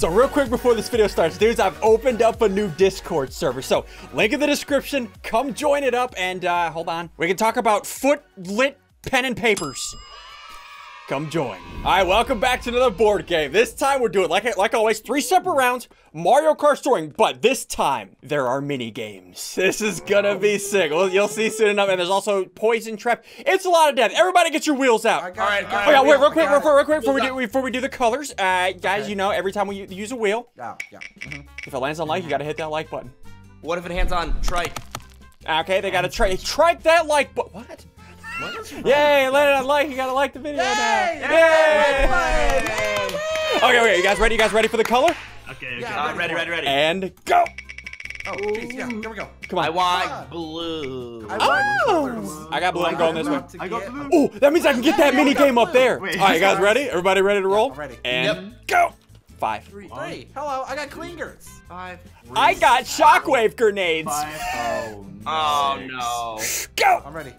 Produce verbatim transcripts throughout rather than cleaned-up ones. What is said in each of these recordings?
So real quick before this video starts, dudes, I've opened up a new Discord server. So link in the description, come join it up, and uh, hold on. We can talk about foot lit pen and papers. Come join. All right, welcome back to another board game. This time we're doing, like, like always, three separate rounds, Mario Kart storing, but this time there are mini games. This is gonna be sick. Well, you'll see soon enough, and there's also Poison Trap. It's a lot of death. Everybody get your wheels out. All right, all right. Wait, real quick, real quick, real quick, before we do, before we do the colors, uh, guys, okay. You know, every time we use a wheel, yeah, yeah. Mm-hmm. If it lands on like, you gotta hit that like button. What if it hands on trike? Okay, they gotta trike, trike that like button. What? Yay, let it on like, you gotta like the video. Yay! Now. Yay! Yay! Okay, okay, you guys ready? You guys ready for the color? Okay, okay. Yeah, I'm ready, ready, ready. And go! Oh, geez, yeah, here we go. Come on. I want ah. blue. I want oh! I got blue, I'm going this way. I got blue. Oh, that means I can get that mini game up there. Wait, all right, you guys ready? Everybody ready to roll? Yeah, ready. And yep. go! Five. Three. Three. Hello, I got clingers. Five. Three, I got shockwave grenades. Five. Oh, no. Oh, no. Go! I'm ready.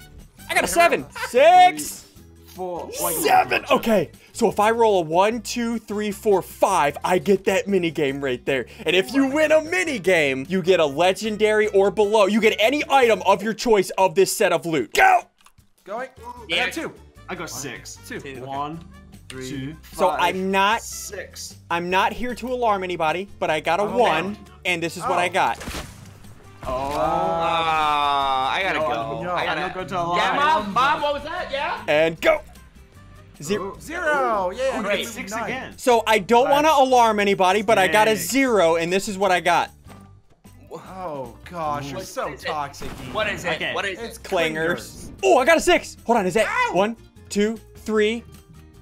I got a seven, six, four, seven. Okay, so if I roll a one, two, three, four, five, I get that mini game right there. And if you win a mini game, you get a legendary or below. You get any item of your choice of this set of loot. Go. Going. Yeah. I got two. I got six. Two. two. One. Three, two, five, so I'm not six. I'm not here to alarm anybody, but I got a oh, one, man. and this is oh. what I got. Oh, uh, I gotta no, go. No, I gotta I go to a line. Yeah, mom, mom, what was that? Yeah. And go. Zero. Ooh. Zero. Yeah. Great. Six nine. again. So I don't want to alarm anybody, but Six. I got a zero, and this is what I got. Oh gosh, you're so toxic. What is it? Okay. What is it? It's clingers. Oh, I got a six. Hold on, is that Ow. one, two, three?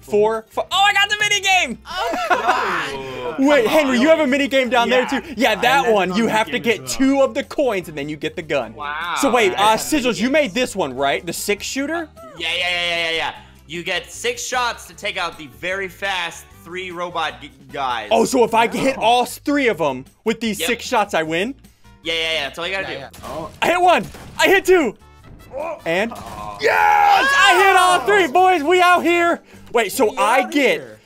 Four, five. Oh, I got the mini game! Oh, wait, Henry, you have a mini game down yeah. there too? Yeah, that one. You have to get well. two of the coins, and then you get the gun. Wow. So wait, uh, Sigils, you made this one, right? The six shooter? Yeah, yeah, yeah, yeah, yeah. You get six shots to take out the very fast three robot guys. Oh, so if I hit all three of them with these yep. six shots, I win? Yeah, yeah, yeah. That's all you gotta yeah, do. Yeah. Oh. I hit one. I hit two. And oh. yes, oh. I hit all three, boys. We out here. Wait, so I get, here.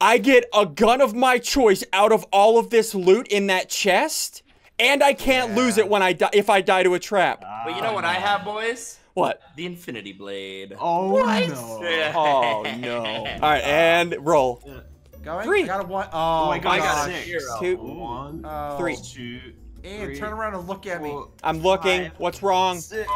I get a gun of my choice out of all of this loot in that chest, and I can't yeah. lose it when I die if I die to a trap. Oh, but you know what no. I have, boys? What? The Infinity Blade. Oh what? no! Oh no! All right, and roll. Going? Three. I got a one. Oh, oh I got, I got six. Zero. Two. One. Oh. Three. Two. And three, turn around and look at me. I'm looking. Five, What's wrong? Six.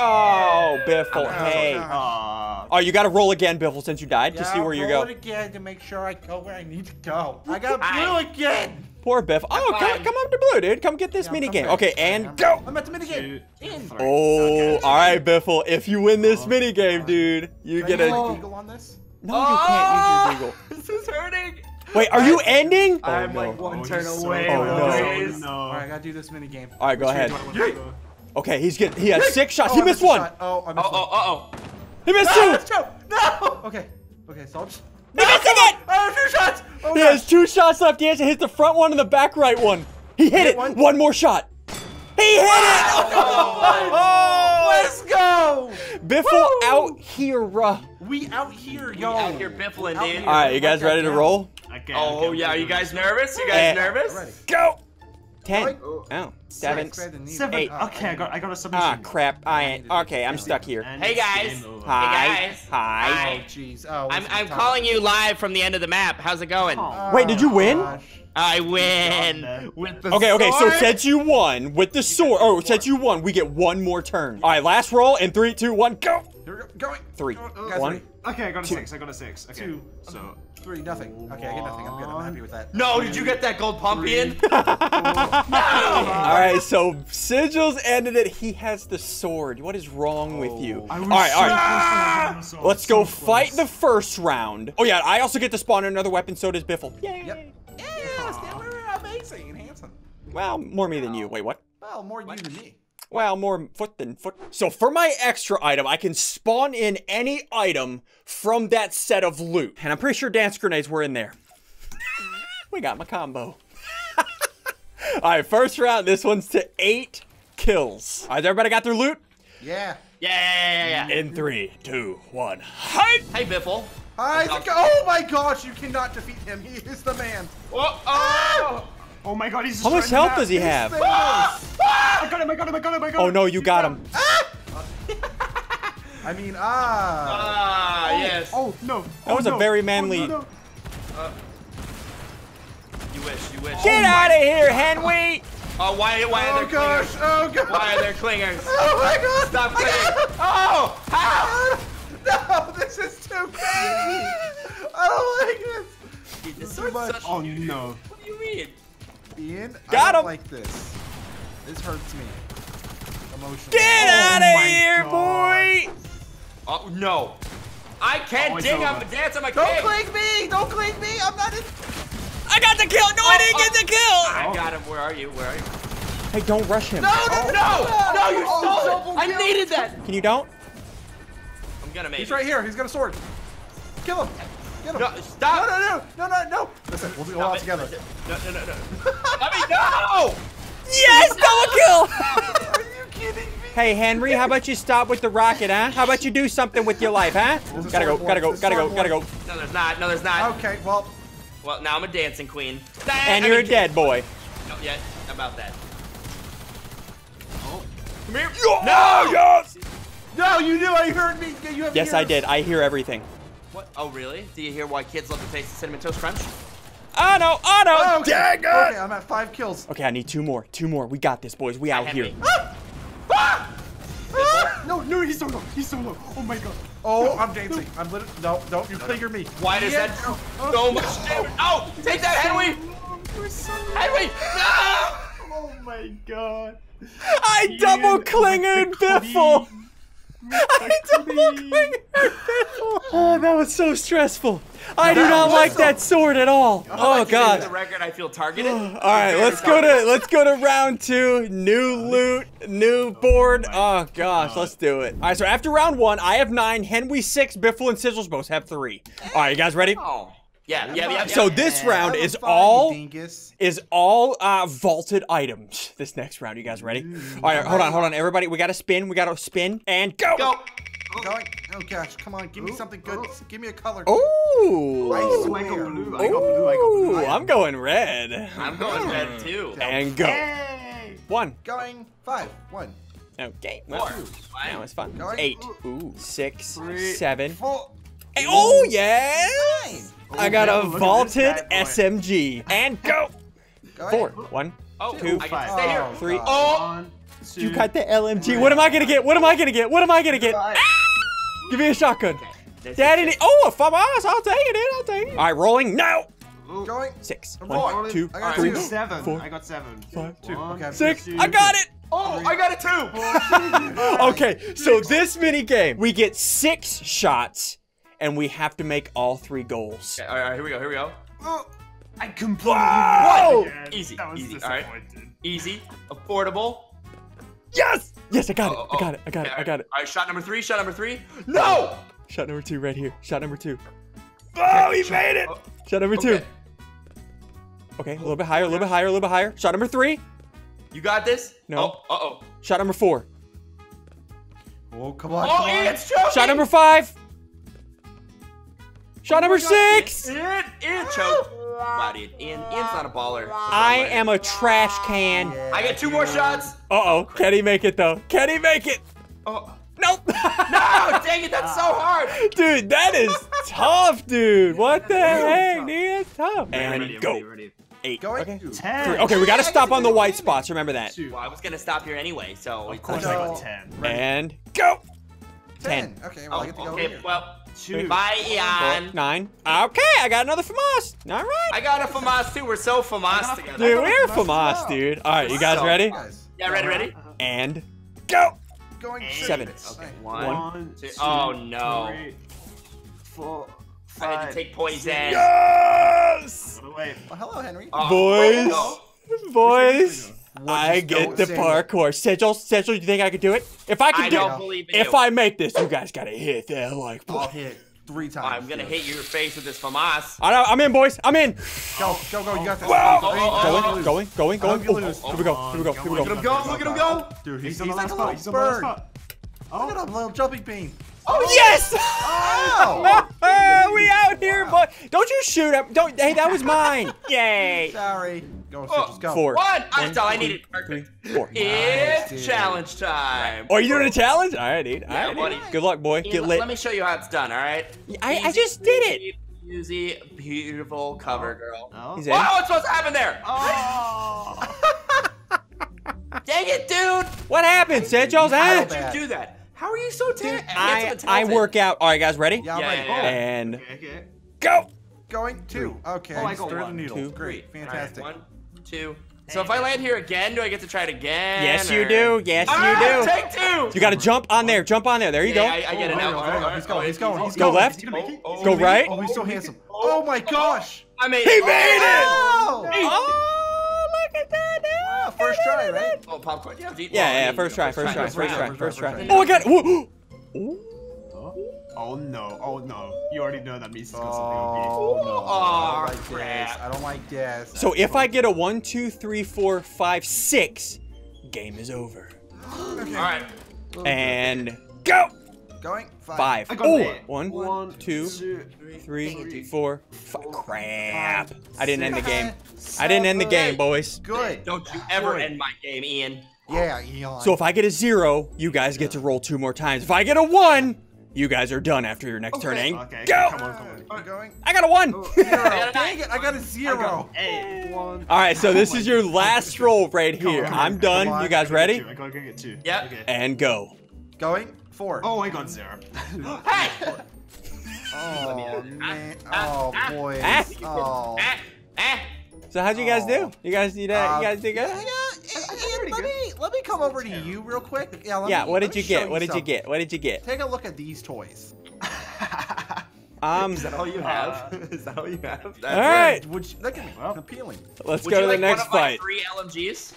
Oh, Biffle. Oh, hey. No. Oh, you got to roll again, Biffle, since you died yeah, to see where I'll you go. Roll it again to make sure I go where I need to go. I got blue again. Poor Biff. Oh, come, come up to blue, dude. Come get this yeah, mini game. Back. Okay, and I'm go. I'm at the mini game. In. Oh, okay. all right, Biffle. If you win this oh, mini game, dude, you Can get I a. Eagle on this? No, oh, you can't use your eagle. This is hurting. Wait, are you ending? Oh, I'm no. like one oh, turn away. So oh, no. no. All right, I gotta do this mini game. All right, go Which ahead. Go? Okay, he's getting. He has six shots. Oh, he missed, missed one. Shot. Oh, I missed oh, one. Oh, oh, oh. He missed ah, two. No. Okay. Okay, so I'm just. He no, missed no. again. Oh, two shots. Oh, he gosh. has two shots left. He has to hit the front one and the back right one. He hit, hit it. One. one more shot. He hit wow. it. Oh, oh, let's go. Biffle Woo. out here. Uh. We out here, yo. We out here, Biffle and dude. All right, you guys ready to roll? Okay, oh, okay, yeah. Are you guys nervous? You guys uh, nervous? Ready. Go! Ten. Oh, oh. Seven. Seven. Eight. Okay, I got, I got a submission. Ah, crap. I ain't. Okay, I'm stuck here. Hey, guys. Hi. Hey, guys. Hi. Hi. Oh, jeez. Oh, I'm, I'm calling you live from the end of the map. How's it going? Oh, Wait, did you win? Gosh. I win. With the okay, sword? okay. So since you won with the you sword, oh, since you won, we get one more turn. All right, last roll in three, two, one, go. Here we go. Going. Three. Guys, one. Ready? Okay, I got a two. six. I got a six. Okay. Two. So. Three, nothing. Okay, I get nothing. I'm good. I'm happy with that. No, did you get that gold pumpkin? No! Alright, so Sigils ended it. He has the sword. What is wrong oh, with you? Alright, alright. So Let's so go close. fight the first round. Oh, yeah, I also get to spawn another weapon. So does Biffle. Yay! Yep. Yes, they were amazing and handsome. Well, more me than you. Wait, what? Well, more what? you than me. Well, more foot than foot. So for my extra item, I can spawn in any item from that set of loot. And I'm pretty sure dance grenades were in there. We got my combo. All right, first round. This one's to eight kills. All right, everybody got their loot? Yeah. Yeah, yeah, yeah, yeah. In three, two, one. Hi. Hey, Biffle. Hi. Oh, my gosh. You cannot defeat him. He is the man. Oh, oh. Oh my god, he's just. How much health does he have? Ah! Ah! I got him, I got him, I got him, I got him. Oh no, you got him. Ah! I mean, ah. Ah, oh, yes. Oh, no. That oh, was no. a very manly. Oh, no, no. Uh, you wish, you wish. Get oh out of here, Henry. Oh, why, why are there gosh. clingers? Oh, gosh. Why are there clingers? Oh, my God. Stop clinging. Oh, how? No, this is too crazy. I don't like it. Dude, this so much. Oh, no. What do you mean? Ian, Got I don't him. like this. This hurts me. Emotionally. Get oh, out of here, God. boy. Oh, no. I can't oh, ding. I'm dancing. I can't. Don't cling me. Don't cling me. I'm not in. I got the kill! No, oh, I didn't oh. get the kill! I got him. Where are you? Where are you? Hey, don't rush him. No, no, oh, no! No, you oh, stole it! I kill. needed that! Can you don't? I'm gonna make He's it. right here. He's got a sword. Kill him. Get him. No, stop! No, no, no! No, no, no! Listen, we'll do all out together. No, no, no, no. Let me go! Yes! Double kill! Are you kidding me? Hey, Henry, how about you stop with the rocket, huh? How about you do something with your life, huh? Gotta go, gotta go, gotta go, gotta go. No, there's not. No, there's not. Okay, well... Well, now I'm a dancing queen. And I you're mean, a dead boy. No, yeah, about that. Oh. Come here. Yo! No! Yes! No, you knew I heard me. You have yes, ears. I did. I hear everything. What? Oh, really? Do you hear why kids love to taste the Cinnamon Toast Crunch? Oh, no. Oh, no. Oh, okay. Dang it. Okay, I'm at five kills. Okay, I need two more. Two more. We got this, boys. We out here. Ah! Ah! Ah! No, no, he's so low. He's so low. Oh, my God. Oh, no, I'm dancing. No. I'm literally. No, no, you clear me. Why does yeah. that do oh, so much damage? Oh, take You're that, so Henry! You're so Henry! No! Oh my god. I Ian double clingered Biffle! I double clingered Biffle! Oh, that was so stressful. I do not like that sword at all. Oh, oh god. The record, I feel targeted. Alright, let's go to let's go to round two. New loot, new board. Oh, oh gosh, let's do it. Alright, so after round one, I have nine, Henry six, Biffle and Sizzles both have three. Alright, you guys ready? Oh. Yeah, yeah, yeah. So this round is all is all uh, vaulted items. This next round, you guys ready? Alright, hold on, hold on, everybody. We gotta spin, we gotta spin and go! Go! Oh. oh gosh, come on, give me Ooh. something good. Ooh. Give me a color. Oh, I, I go blue, I go blue, I go blue. I'm going red. I'm going red too. And go. Yay. One. Going five. One. Okay. Well, Four. Five. Now it's fun. Going Eight. Ooh. Six. Three. Seven. Four. Eight. Oh yes! Nine. I got oh, a vaulted S M G. And go! Go Four. One. Oh, two. I can stay here. Three. Oh! oh. Two, you got the L M G. What am I gonna get? What am I gonna get? What am I gonna get? Ah! Give me a shotgun. Okay, Daddy, oh, a FAMAS. I'll take it, dude. I'll take it. All right, rolling now. Going. Six. One, two, I got three, two. seven. Four, I got seven. Five, two. One, okay, six. Two, I got it. Oh, I got it too. Okay, so this mini game, we get six shots, and we have to make all three goals. Okay, all right, here we go. Here we go. Oh, I completely. Wow. Won. Easy. That was easy. All right. Easy. Affordable. Yes! Yes, I got oh, it. Oh. I got it. I got okay, it. I got it. All right, shot number three. Shot number three. No! Shot number two right here. Shot number two. Oh, he made it! Oh. Shot number okay. two. Okay, a little bit higher, a little bit higher, a little bit higher. Shot number three. You got this? No. Oh, uh-oh. Shot number four. Oh, come on. Oh, come on. It's choking! Shot number five. Shot oh number six. It, it choked. Body. Ian, Ian's not a baller. I am player. a trash can. Yeah. I get two more shots. Uh-oh. Can he make it, though? Can he make it? Oh. Nope. No, dang it. That's so hard. Dude, that is tough, dude. Yeah, what the heck? Dude, it's tough. And ready, go. Ready, ready. Eight. Going okay. ten. Okay, we got to stop on the white spots. Remember that. Well, I was going to stop here anyway, so. Of course I got ten. And go. Ten. ten. Okay, well, oh, I get to go okay, here. well. Two. Bye, Ian. Nine. Okay, I got another FAMAS. All right. I got a FAMAS too. We're so FAMAS together. Dude, we're FAMAS, dude. All right, you guys ready? Yeah, ready, ready. And go. Going seven. Okay. One. One two, two, oh no. Three, four. Five, I had to take poison. Yes. Well, hello, Henry. Oh, boys. No. Boys. I get the parkour. Sigil, Sigil, you think I could do it? If I could do it, if I make this, you guys gotta hit that like. I'll hit three times. I'm gonna hit your face with this FAMAS. I know, I'm in, boys. I'm in. Go, go, go. You got this. Going, going, going, going. Here we go. Here we go. Here we go. Look at him go. Look at him go. Dude, he's like a little bird. Look at him, little jumping bean. Oh, oh yes! Oh. Oh, we out here, wow. Boy. Don't you shoot up. Don't. Hey, that was mine. Yay. Sorry. Go, so oh, go. Four. One. That's all I needed. Perfect. Three, four. It's nice, challenge time. Oh, are you doing a challenge? All right, dude. All yeah, right, buddy. Good luck, boy. Get lit. Let me show you how it's done, all right? I, I just did it. Easy, beautiful cover, girl. Oh, what's oh, supposed to happen there? Oh. Dang it, dude. What happened, Sancho? How did you do that? How are you so talented? I, I work out. All right, guys, ready? Yeah, I'm yeah, ready. Yeah, yeah. And okay, okay. Go. Going two. Three. Okay. Oh, I go one, the needle. Two, great. Three. Fantastic. Right, one, two. So if I land here again, do I get to try it again? Yes, or? You do. Yes, ah, you do. Take two. You got to jump on there. Jump on there. There you yeah, go. I, I get it now. Oh, oh, oh, he's going. He's going. He's going. Go left. Oh, oh, go right. Oh, he's so handsome. Oh, my gosh. I made it. He made it. Oh. Wow, first try, right? Oh, popcorn. Yeah, yeah, yeah, first try, first try, first try, first try. Oh, I got it. Oh, no. Oh, no. You already know that Misa's got something. Oh, no. I don't like this. I don't like this. So if I get a one, two, three, four, five, six, game is over. All right. And go. Going five. Five. Oh, one, one, two, two three, three, four, five. Crap. I didn't end the game. I didn't end the game, boys. Good. Don't you ever end my game, Ian. Yeah, Ian. So if I get a zero, you guys get to roll two more times. If I get a one, you guys are done after your next turn. Okay. Go. Come on, come on. Going. I got a one. Dang it! I got a zero. All right, so this is your last roll right here. I'm done. You guys ready? I gotta get two. Yep. And go. Going. Four. Oh, I got zero. Hey! Oh, man. Oh, boys. Ah, oh. Ah, ah. So how'd you guys do? You guys need that? Uh, you guys do good? Yeah, yeah, yeah, let me let me come over to you real quick. Yeah. Let yeah me, what did you get? What did you get? What did you get? Take a look at these toys. Um, is that all you have? Uh, is that all you have? That's all right. Which that can be appealing. Let's Would go to like the next one fight. Of three L M Gs.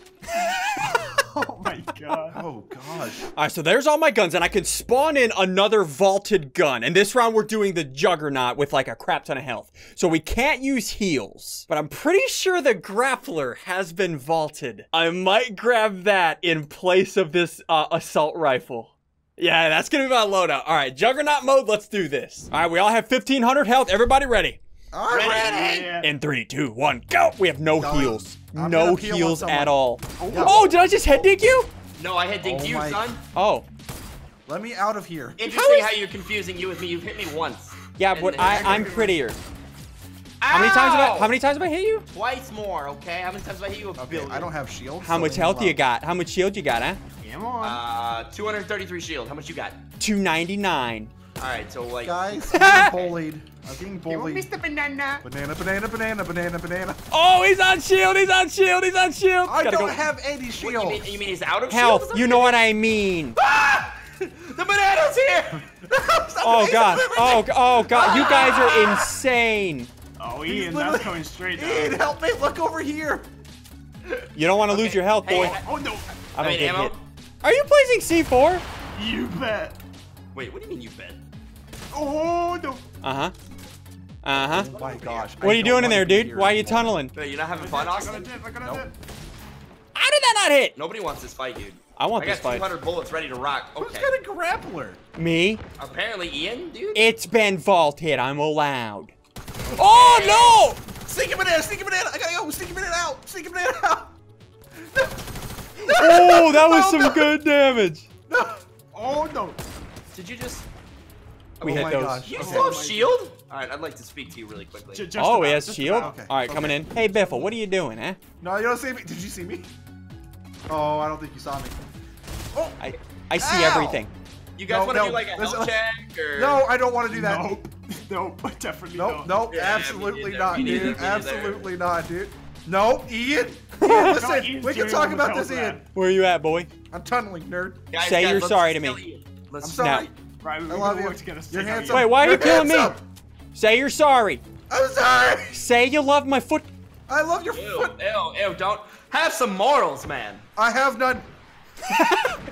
Oh my god. Oh gosh. All right, so there's all my guns, and I can spawn in another vaulted gun. And this round, we're doing the Juggernaut with like a crap ton of health, so we can't use heals. But I'm pretty sure the Grappler has been vaulted. I might grab that in place of this uh, assault rifle. Yeah, that's gonna be my loadout. All right, Juggernaut mode, let's do this. All right, we all have fifteen hundred health. Everybody ready? All right. Ready. Yeah. In three, two, one, go. We have no Dying. heals. I'm no heals at all. Oh, yeah. Oh, did I just head dig you? No, I head digged oh you, my. son. Oh. Let me out of here. Interesting how, is... how you're confusing you with me. You've hit me once. Yeah, but I, I'm prettier. Ow! How many times have I, how many times have I hit you? Twice more, okay? How many times have I hit you? A okay, I don't have shields. How so much health you got? How much shield you got, huh? Come on. Uh, two hundred thirty-three shield. How much you got? two ninety-nine. All right, so like. Guys, I'm being bullied. I'm being bullied. You Mister Banana. Banana, banana, banana, banana, banana. Oh, he's on shield. He's on shield. He's on shield. I Gotta don't go. have any shield. You, you mean he's out of health? Shield you know what I mean. Ah! The banana's here. Oh god. Oh, oh god. Ah! You guys are insane. Oh, Ian, that's coming straight down. Ian, help me! Look over here. You don't want to okay. lose your health, boy. Hey, oh no. I don't I mean, get ammo. hit. Are you placing C four? You bet. Wait, what do you mean you bet? Oh no. Uh-huh. Uh-huh. Oh my gosh. What I are you doing in there, dude? Why anymore. are you tunneling? Wait, you're not having fun, Austin? I got a dip, I got a nope. dip. How did that not hit? Nobody wants this fight, dude. I want I this fight. I got two hundred bullets ready to rock. Okay. Who's got a grappler? Me. Apparently, Ian, dude. It's been vaulted. I'm allowed. Okay. Oh no! Sneaky banana, sneaky banana. I gotta go. Sneaky banana out. Sneaky banana out. No. Oh, that was oh, some no. good damage. No. Oh no. Did you just? We oh hit my those. Gosh. You okay. still have shield? All right, I'd like to speak to you really quickly. Just oh, he has just shield. Okay. All right, okay. coming in. Hey, Biffle, what are you doing, eh? No, you don't see me. Did you see me? Oh, I don't think you saw me. Oh, I, I see Ow. everything. You guys no, want to no. do like a health check? Or... No, I don't want to do that. Nope. Nope. Definitely nope. Don't. Nope. Yeah, absolutely not, dude. Absolutely not, dude. No, Ian. Ian listen, Ian's we can talk about this, Ian. That. Where are you at, boy? I'm tunneling, nerd. Guys, Say guys, you're sorry to me. I'm sorry. No. Right, I love you. To you're handsome. Wait, why are you're you killing handsome. me? Say you're sorry. I'm sorry. Say you love my foot. I love your ew, foot. Ew, ew, don't. Have some morals, man. I have none.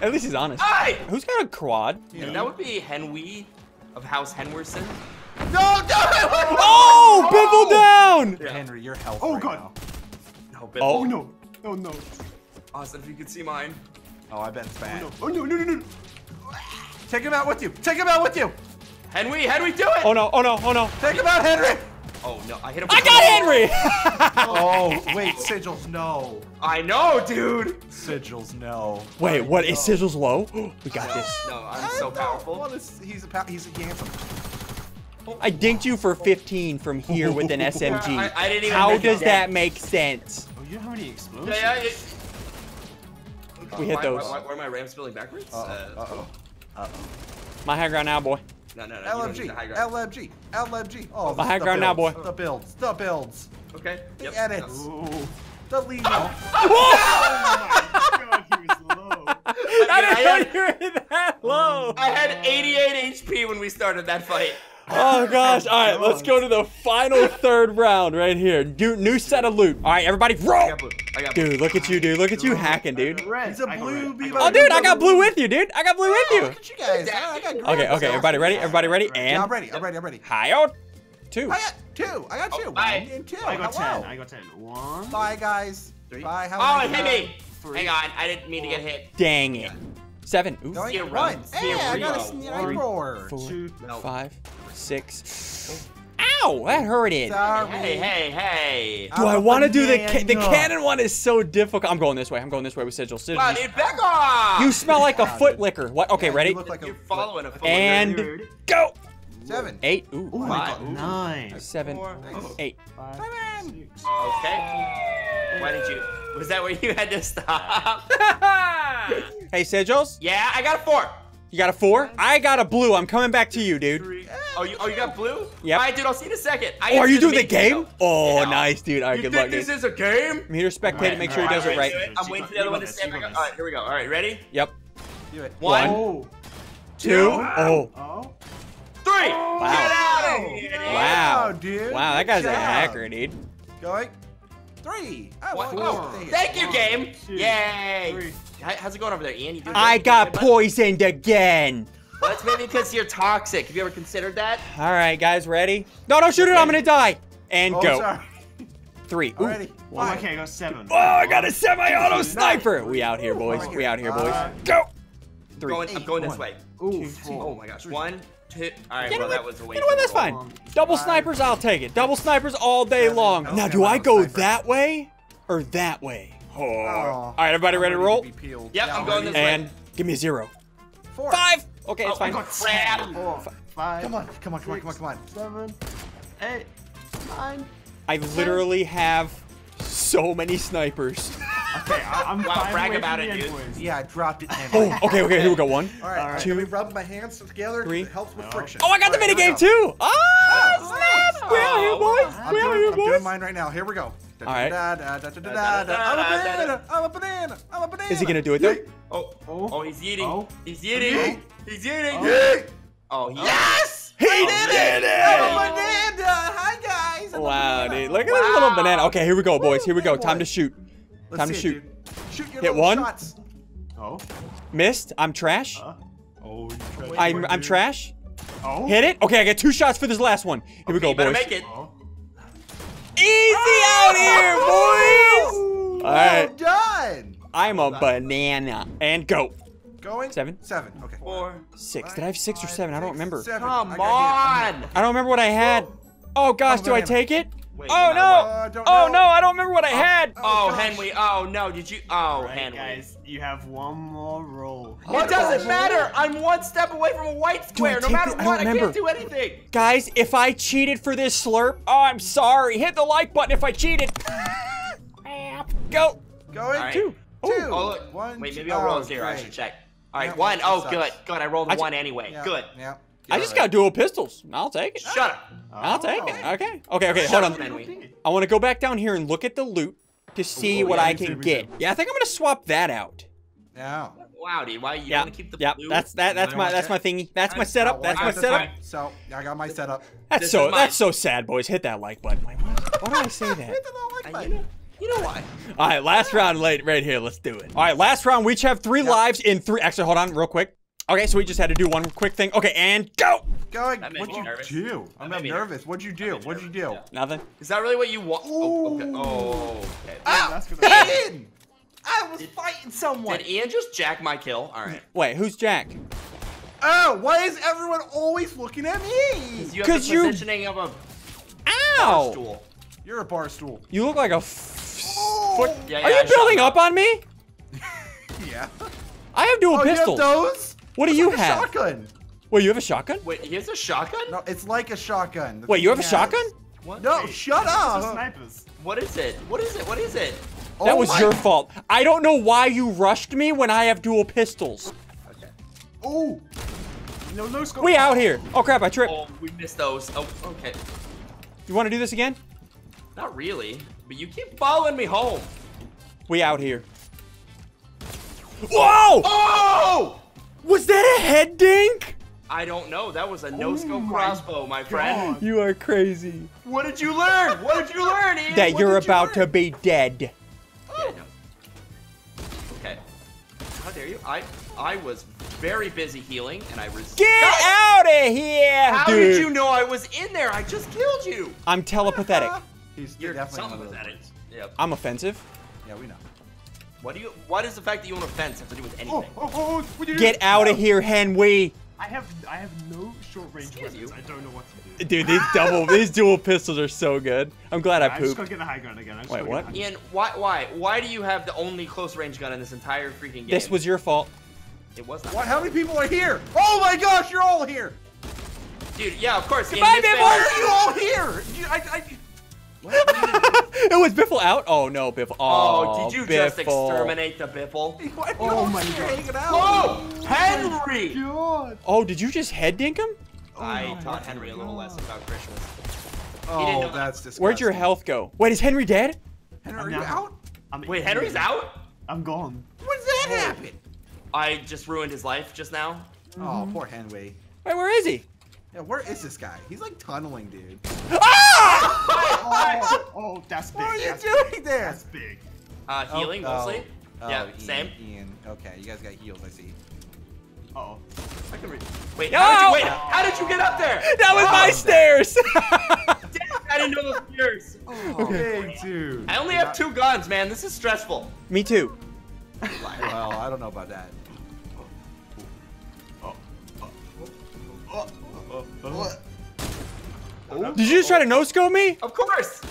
At least he's honest. Aye. Who's got a quad? Yeah, that would be Henwee of House Henwerson. No, no, no. Oh, Biffle down. Yeah. Henry, your health Oh, right God. Now. Oh, oh no! Oh no! Austin, if you could see mine. Oh, I bet it's bad. Oh no! Oh no! No! No! No! Take him out with you. Take him out with you. Henry, Henry, do it. Oh, no. Oh, no. Oh, no. Take him out, Henry. Oh, no. I hit him. I got Henry. Oh, wait. Sigils, no. I know, dude. Sigils, no. Wait, what? Is Sigils low? We got this. No, I'm so powerful. He's a he's a handsome. I dinked you for fifteen from here with an S M G. I, I didn't even how does that make sense? Oh, you don't have any explosions. Yeah, yeah, it... uh, we hit why, those. Why, why, why am I ram spilling backwards? Uh-oh. Uh, uh-oh. Uh-oh. My high ground now, boy. No, no, no. L M G. L M G. L M G. Oh, my high ground now, boy. The builds. The builds. Okay. The yep. edits. Ooh. The lead. Oh, oh, oh my God, he was low. I didn't I had, know you were that low. I had eighty-eight H P when we started that fight. Oh gosh, all right, let's go to the final third round right here. Dude, new set of loot. All right, everybody, roll! Dude, look at you, dude. Look at you hacking, dude. He's a blue B. Oh, dude, I got blue with you, dude. I got blue with you. Look at you guys. I got green. Okay, okay, everybody ready? Everybody ready? And? I'm ready, I'm ready, I'm ready. Hi, oh, two. I got two. I got two. One and two. I got ten. I got ten. One. Bye, guys. Three. Bye. Oh, it hit me. Hang on, I didn't mean to get hit. Dang it. Seven. Ooh. No, you run. Hey, I got a sniper. Four, five, six. Ow! That hurted. Sorry. Hey, hey, hey. Do I want to do the ca the cannon one? Is so difficult. I'm going this way. I'm going this way with Sigil. Sigil. Wow, dude, back off! You smell like a foot licker. What? Okay, ready? You look like you're following a foot licker. And go. Seven. Eight. Ooh. Oh my God. Nine. Seven. Four, eight. Five, seven. Six. Okay. Why did you? Was that where you had to stop? Hey, Sigils? Yeah, I got a four. You got a four? I got a blue. I'm coming back to you, dude. Oh, you, oh, you got blue? Yeah. All right, dude, I'll see you in a second. I oh, are you doing the game? Myself. Oh, yeah. Nice, dude. All right, you good luck, dude. You think this is a game? Meter spectator, right, make sure right, he does right, it right. Do it. I'm she waiting for the other one to stand back up. All right, here we go. All right, ready? Yep. Do it. One. Oh. Two. Oh. Oh. Three. Wow. Get out of here. Wow, dude. Wow, that guy's a hacker, dude. Going. Three. Oh, what? Oh, oh. Thank you, game. Two, yay. Three. How's it going over there, Ian? You doing I good? got poisoned again. Well, that's maybe because you're toxic. Have you ever considered that? All right, guys, ready? No, don't shoot it. Okay. I'm going to die. And oh, go. Sorry. Three. Ooh. Already. One. Okay, I got seven. Oh, I got a semi-auto sniper. We out here, boys. We out here, boys. Uh, go. Three. Going, eight, I'm going one. this way. Ooh, two, two. Oh, my gosh. Three. One. Hit. All right, well, that was a waste. You know what? That's fine. Double snipers, I'll take it. Double snipers all day long. Now, do I go that way or that way? Oh. All right, everybody ready to roll? Yep, I'm going this way. And give me a zero. Four. Five. Okay, it's fine. Four. Five. Come on, come on, come on, come on, come on. Seven. Eight. Nine. I literally have so many snipers. Okay, I'm wow, brag about it, dude. Yeah, I dropped it. Oh, okay, okay, here we go. One. All right, all right. Two. Can we rub my hands together? Three. It helps with no. friction. Oh, I got all the right, minigame, too. Oh, oh snap. Nice. We out here, boys. I'm we doing, out here, I'm boys. I'm doing mine right now. Here we go. All right. I'm a banana. I'm a banana. I'm a banana. Is he going to do it, though? Oh, oh, oh, he's eating. Oh. He's eating. Oh. He's eating. Oh, oh yes. He did it. I'm a banana. Hi, guys. Wow, dude. Look at this little banana. Okay, here we go, boys. Here we go. Time to shoot. Let's Time to shoot. It, shoot your Hit one. Shots. Oh. Missed. I'm trash. Huh? Oh, trash. I'm, I'm trash. Oh. Hit it. Okay, I got two shots for this last one. Here okay, we go, boys. Make it. Oh. Easy oh. out here, boys. Oh. All right. Well done. I'm a banana. And go. Going. Seven. Seven. Okay. Four. Six. Five, Did I have six five, or seven? Six, I don't remember. Seven. Come on. I don't remember what I had. Whoa. Oh, gosh. Oh, do I take it? Wait, oh no! Uh, oh know. no! I don't remember what I oh, had. Oh, oh Henry! Oh no! Did you? Oh, right, Henry! Guys, you have one more roll. Oh, it doesn't matter. I'm one step away from a white square. No matter what, I, I can't do anything. Guys, if I cheated for this slurp, oh, I'm sorry. Hit the like button if I cheated. Go. Go in right. two. Two. Oh look. One, Wait, maybe I'll roll oh, zero. Great. I should check. All right, yeah, one. Oh, sucks. good. Good. I rolled a I one anyway. Yeah. Good. Yeah. I just got dual pistols. I'll take it. Shut up. I'll take it. Okay. Okay, okay. Hold on. I want to go back down here and look at the loot to see what I can get. Yeah, I think I'm going to swap that out. Yeah. Wow, dude. Why you want to keep the blue? Yeah, that's that that's my that's my thingy. That's my setup. That's my setup. So, I got my setup. That's so that's so sad, boys. Hit that like button. Why do I say that? Hit the like button. You know what? All right, last round late right here. Let's do it. All right, last round. We each have three lives in three. Actually, hold on real quick. Okay, so we just had to do one quick thing. Okay, and go! Going. What'd you nervous. do? I'm not nervous. What'd you do? What'd you do? Yeah. Nothing. Is that really what you want? Oh, okay. Oh, okay. Ah, Ian! I was did, fighting someone. Did Ian just jack my kill? All right. Wait, who's Jack? Oh, why is everyone always looking at me? Because you have the positioning you... of a Ow. bar stool. You're a bar stool. You look like a f oh. foot. Yeah, yeah, Are you I building up on me? Yeah. I have dual oh, pistols. You have those? What do it's you like have? A shotgun. Wait, you have a shotgun? Wait, he has a shotgun? No, it's like a shotgun. Wait, you have a shotgun? What? No, Wait, shut up. Snipers. What is it? What is it? What is it? That oh was my. your fault. I don't know why you rushed me when I have dual pistols. Okay. Oh. No, no scope. We out here. Oh crap, I tripped. Oh, we missed those. Oh, okay. You want to do this again? Not really, but you keep following me home. We out here. Whoa! Oh! Was that a head dink? I don't know. That was a no-scope oh crossbow, my friend. God. You are crazy. What did you learn? What did you learn, Ian? That what you're about you to be dead. Oh. Yeah, no. Okay. How dare you? I I was very busy healing, and I was- Get out of here, How dude. did you know I was in there? I just killed you. I'm telepathetic. He's you're definitely telepathetic. Yep. I'm offensive. Yeah, we know. What do you? What does the fact that you own a fence have to do with anything? Oh, oh, oh, Get do? out of here, Henry. I have I have no short range Excuse weapons. You. I don't know what to do. Dude, these double these dual pistols are so good. I'm glad yeah, I pooped. I just gotta get the high gun again. I just Wait, what? Ian, why why why do you have the only close range gun in this entire freaking game? This was your fault. It was not. What? How many people are here? Oh my gosh, you're all here. Dude, yeah, of course. Goodbye, Biffle. Family. Why are you all here? You, I, I, What? It was Biffle out? Oh no, Biffle. Oh, oh did you Biffle. just exterminate the Biffle? What? Oh my God. Out. Whoa! Henry! Oh, oh, did you just head dink him? Oh, I taught Henry God. a little less about Christmas. Oh, he didn't know that's that. disgusting. Where'd your health go? Wait, is Henry dead? Henry, are you out? I'm Wait, Henry's out? I'm gone. What does that oh. happen? I just ruined his life just now. Oh, mm. poor Henry. Wait, where is he? Yeah, where is this guy? He's like tunneling, dude. Ah! oh, oh, that's big. What are you that's doing big. there? That's big. Uh, healing oh, mostly. Oh, yeah, Ian, same. Ian. Okay, you guys got heals, I see. Uh oh, I can read. Wait, no! how did you wait? How did you get up there? That was oh, my stairs. I didn't know those stairs. Oh, okay, dude. I only have two guns, man. This is stressful. Me too. Well, I don't know about that. Oh, oh, oh, oh. Uh, uh, what? Oh, Did you just try to no-scope me? Of course!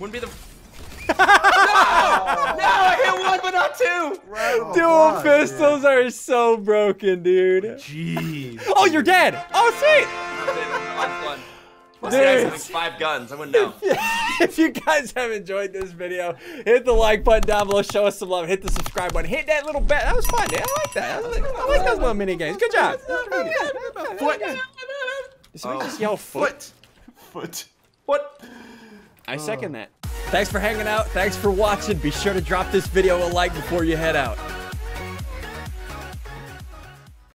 Wouldn't be the... no! No, I hit one, but not two! Right Dual on, pistols man. are so broken, dude. Jeez. Oh, you're dead! Oh, sweet! Last one. Dude. Like five guns, I wouldn't know. If you guys have enjoyed this video, hit the like button down below, show us some love, hit the subscribe button, hit that little bell. That was fun, dude. I like that. I like, I like those little mini games. Good job. Foot. Did somebody oh. just yell foot? Foot. What? I second that. Thanks for hanging out. Thanks for watching. Be sure to drop this video a like before you head out.